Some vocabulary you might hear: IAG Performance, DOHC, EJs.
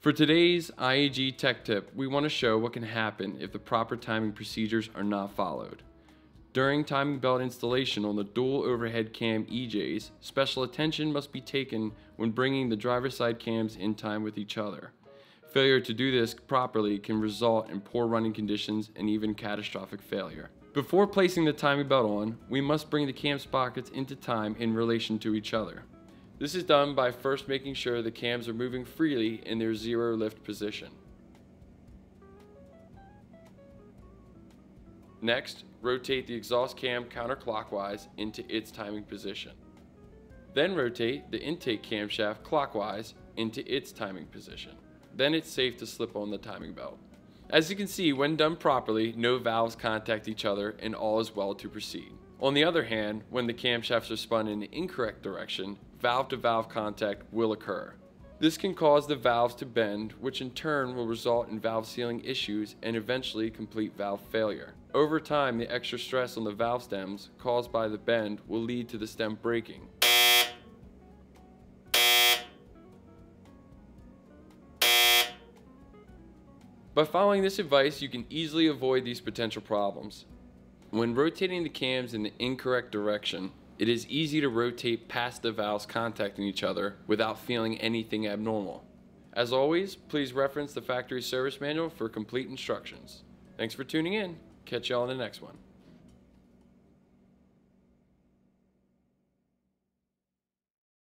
For today's IAG Tech Tip, we want to show what can happen if the proper timing procedures are not followed. During timing belt installation on the dual overhead cam EJs, special attention must be taken when bringing the driver's side cams in time with each other. Failure to do this properly can result in poor running conditions and even catastrophic failure. Before placing the timing belt on, we must bring the cam sprockets into time in relation to each other. This is done by first making sure the cams are moving freely in their zero lift position. Next, rotate the exhaust cam counterclockwise into its timing position. Then rotate the intake camshaft clockwise into its timing position. Then it's safe to slip on the timing belt. As you can see, when done properly, no valves contact each other and all is well to proceed. On the other hand, when the camshafts are spun in the incorrect direction, valve-to-valve contact will occur. This can cause the valves to bend, which in turn will result in valve sealing issues and eventually complete valve failure. Over time, the extra stress on the valve stems caused by the bend will lead to the stem breaking, By following this advice, you can easily avoid these potential problems. When rotating the cams in the incorrect direction, it is easy to rotate past the valves contacting each other without feeling anything abnormal. As always, please reference the factory service manual for complete instructions. Thanks for tuning in. Catch y'all in the next one.